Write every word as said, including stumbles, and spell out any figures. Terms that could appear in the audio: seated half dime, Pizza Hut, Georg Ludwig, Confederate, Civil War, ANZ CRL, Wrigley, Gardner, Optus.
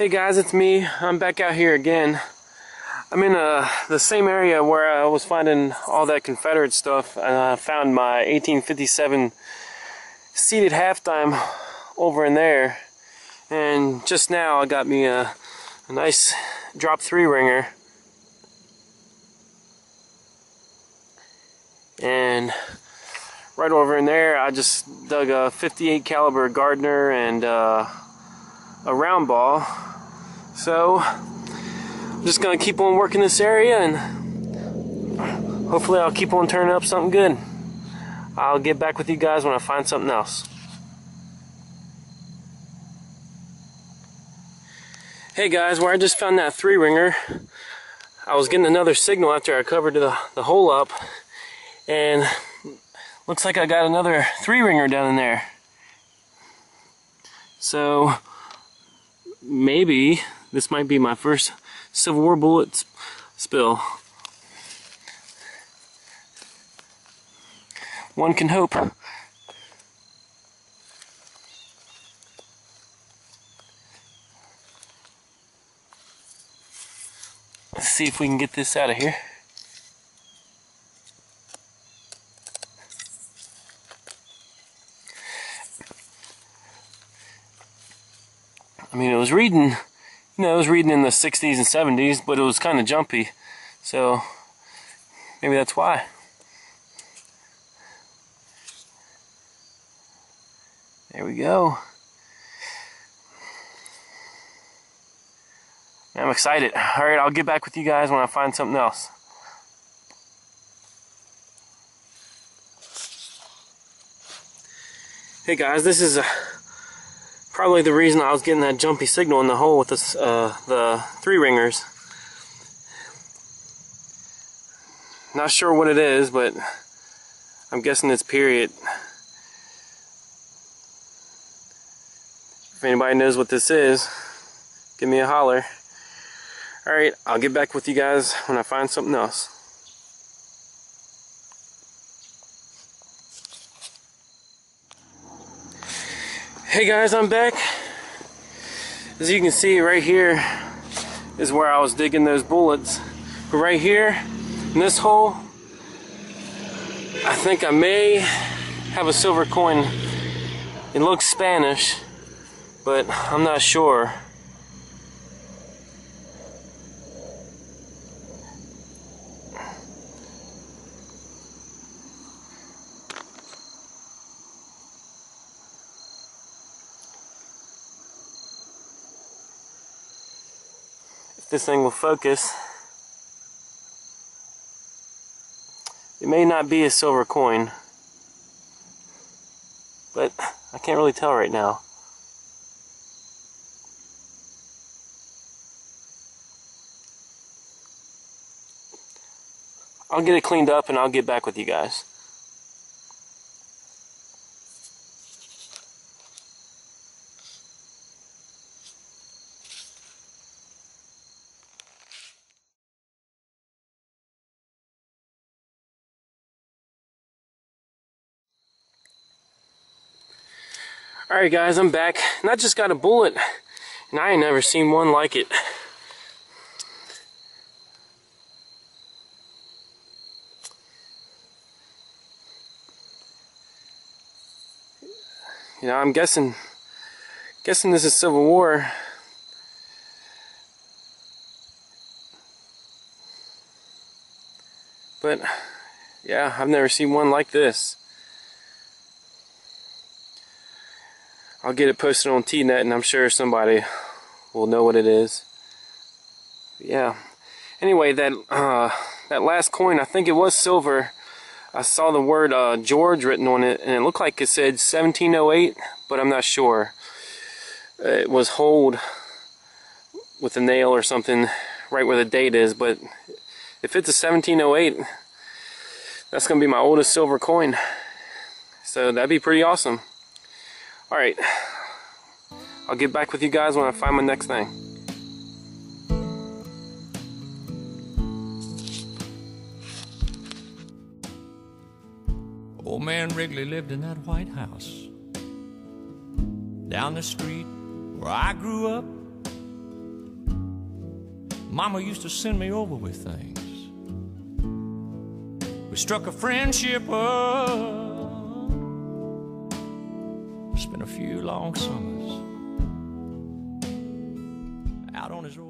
Hey guys, it's me. I'm back out here again. I'm in uh, the same area where I was finding all that Confederate stuff, and I found my eighteen fifty-seven seated half dime over in there. And just now I got me a, a nice drop three ringer. And right over in there I just dug a fifty-eight caliber Gardner and uh, a round ball. So I'm just gonna keep on working this area, and hopefully I'll keep on turning up something good. I'll get back with you guys when I find something else. Hey guys, where I just found that three ringer, I was getting another signal after I covered the, the hole up, and looks like I got another three ringer down in there. So maybe this might be my first Civil War bullet spill. One can hope. Let's see if we can get this out of here. I mean, it was reading, you know, it was reading in the sixties and seventies, but it was kind of jumpy, so maybe that's why. There we go. I'm excited. Alright, I'll get back with you guys when I find something else. Hey guys, this is a, probably the reason I was getting that jumpy signal in the hole with this, uh, the three ringers. Not sure what it is, but I'm guessing it's period. If anybody knows what this is, give me a holler. Alright, I'll get back with you guys when I find something else. Hey guys, I'm back. As you can see right here is where I was digging those bullets. But right here, in this hole, I think I may have a silver coin. It looks Spanish, but I'm not sure. This thing will focus. It may not be a silver coin, but I can't really tell right now. I'll get it cleaned up and I'll get back with you guys. Alright guys, I'm back, and I just got a bullet, and I ain't never seen one like it. You know, I'm guessing, guessing this is Civil War. But, yeah, I've never seen one like this. I'll get it posted on T net, and I'm sure somebody will know what it is. But yeah. Anyway, that uh, that last coin, I think it was silver. I saw the word uh, George written on it, and it looked like it said seventeen oh eight, but I'm not sure. It was holed with a nail or something right where the date is, but if it's a seventeen oh eight, that's going to be my oldest silver coin. So that'd be pretty awesome. Alright, I'll get back with you guys when I find my next thing. Old man Wrigley lived in that White House down the street where I grew up. Mama used to send me over with things. We struck a friendship up. Spent a few long summers out on his road.